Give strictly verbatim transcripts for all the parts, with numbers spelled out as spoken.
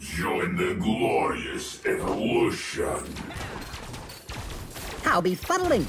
Join the glorious evolution. How befuddling!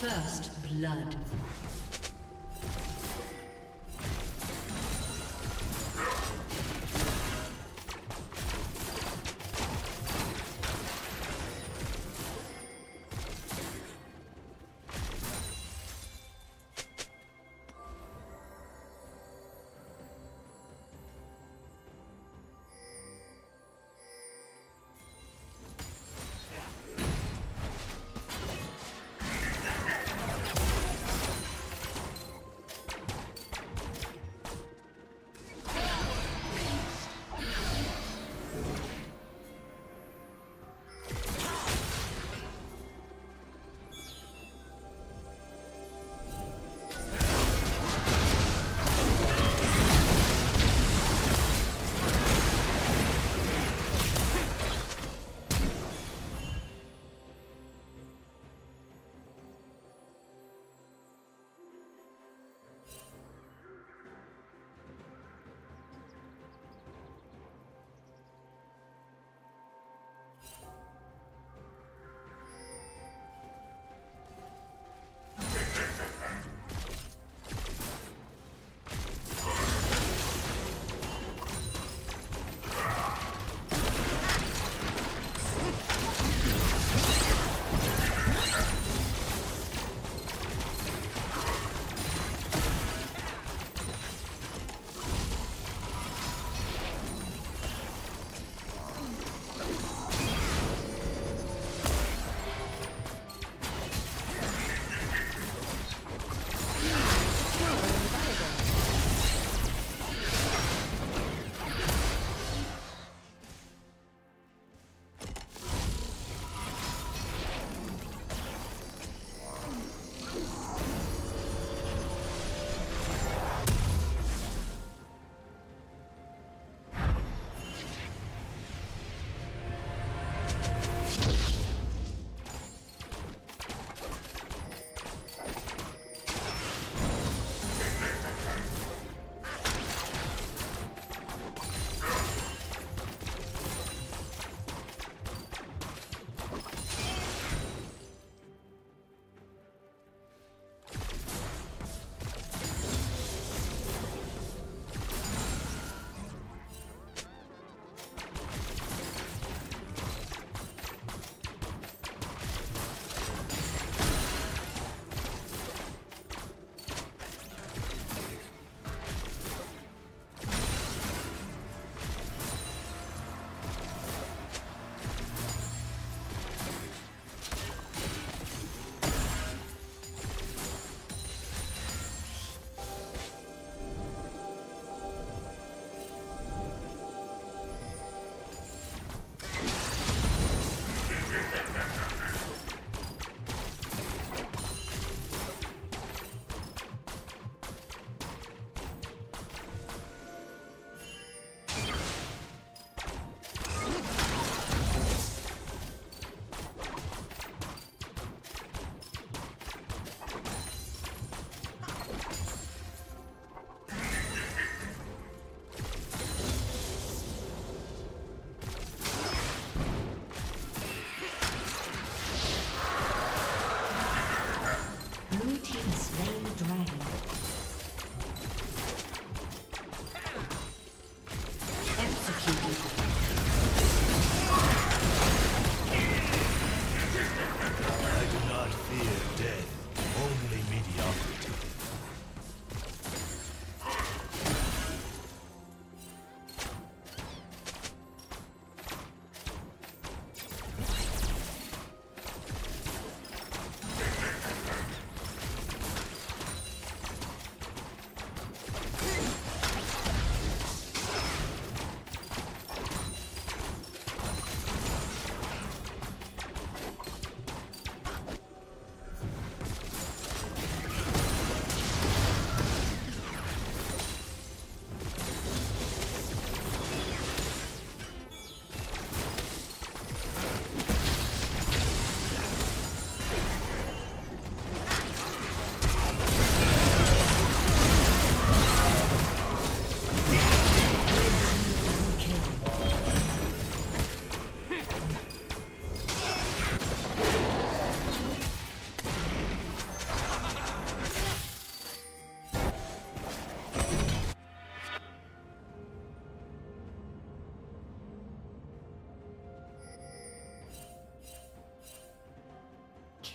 First blood.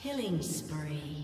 Killing spree.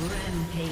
Rampage.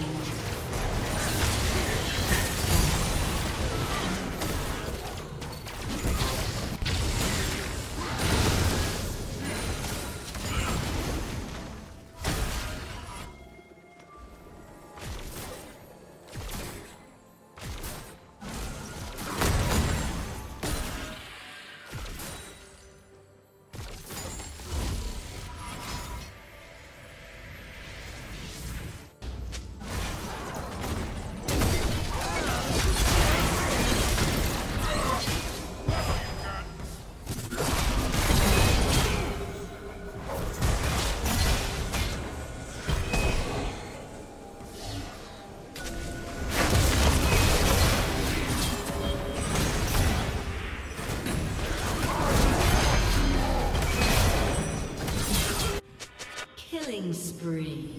Spree.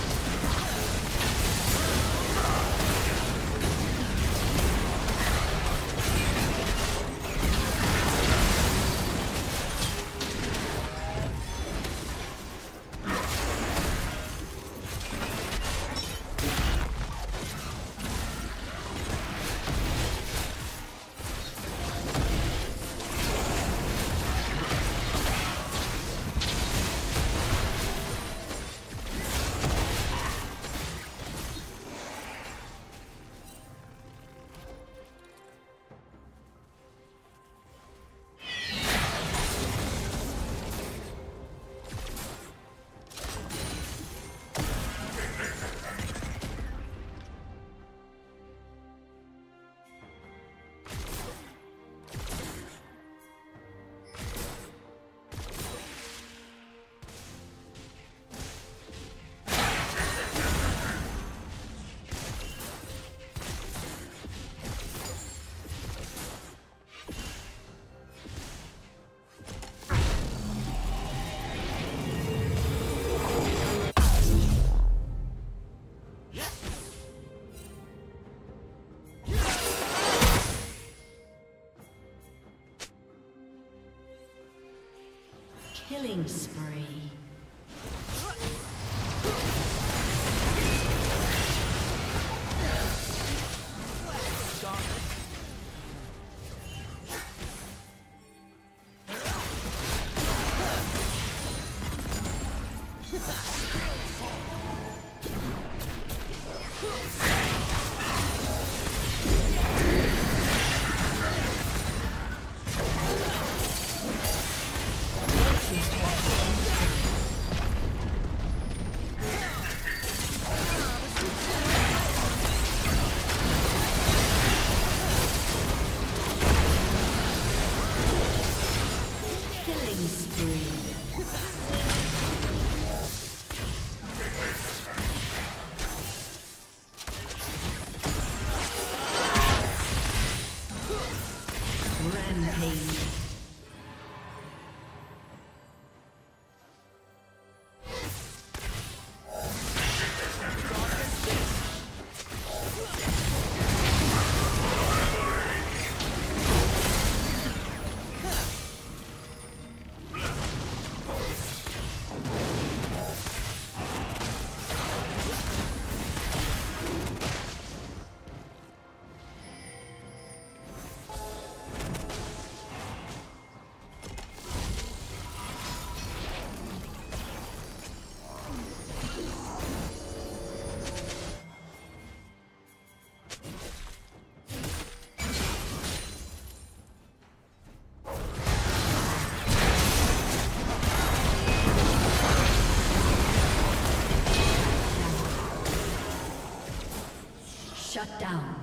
Killing spree. Shut down.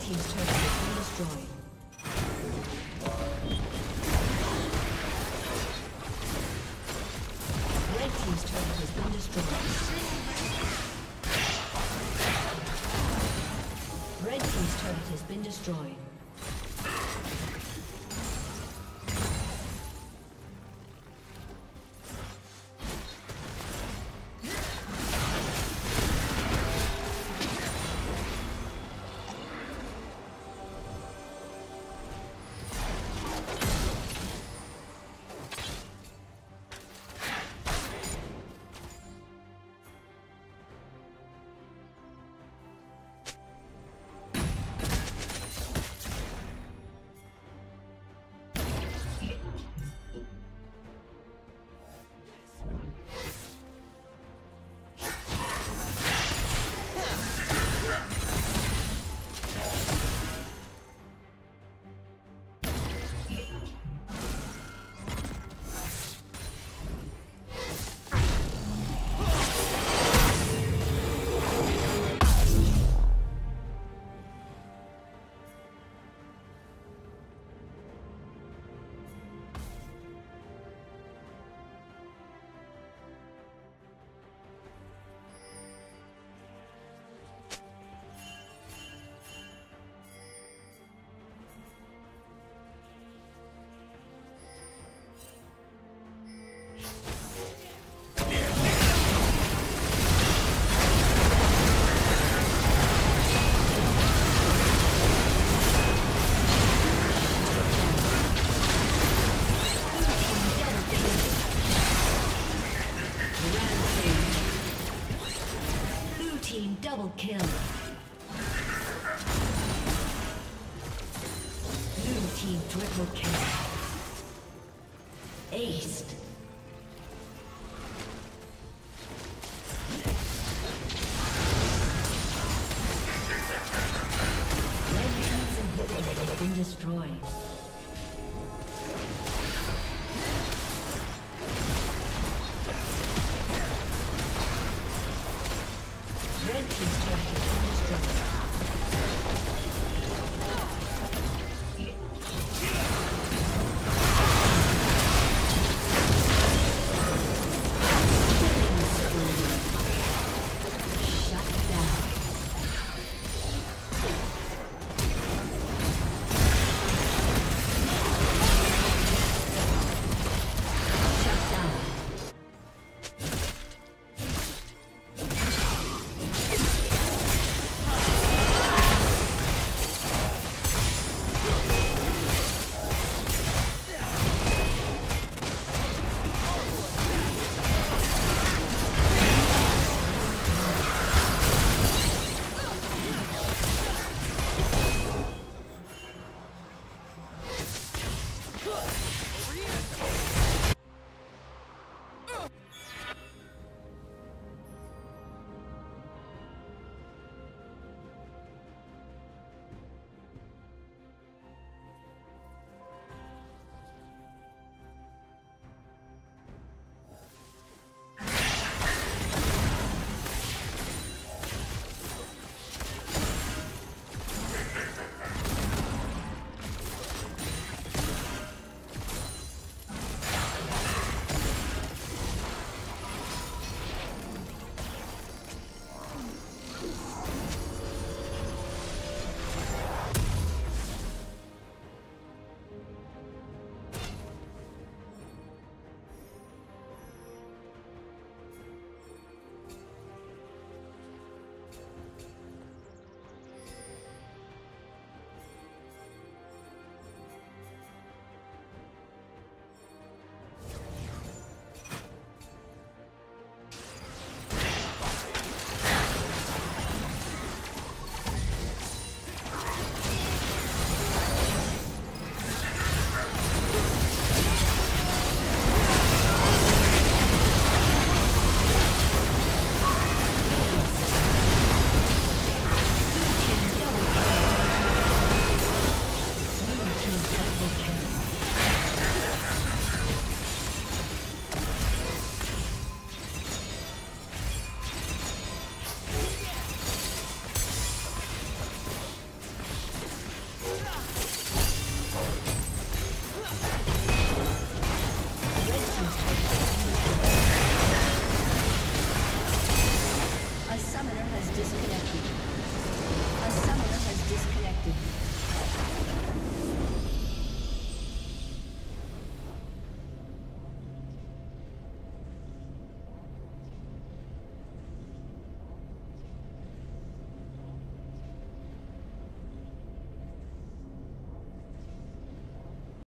He's destroyed. Destroyed. Double kill. Blue team triple kill. Aced. Red team's inhibitor has been destroyed. Red team's turret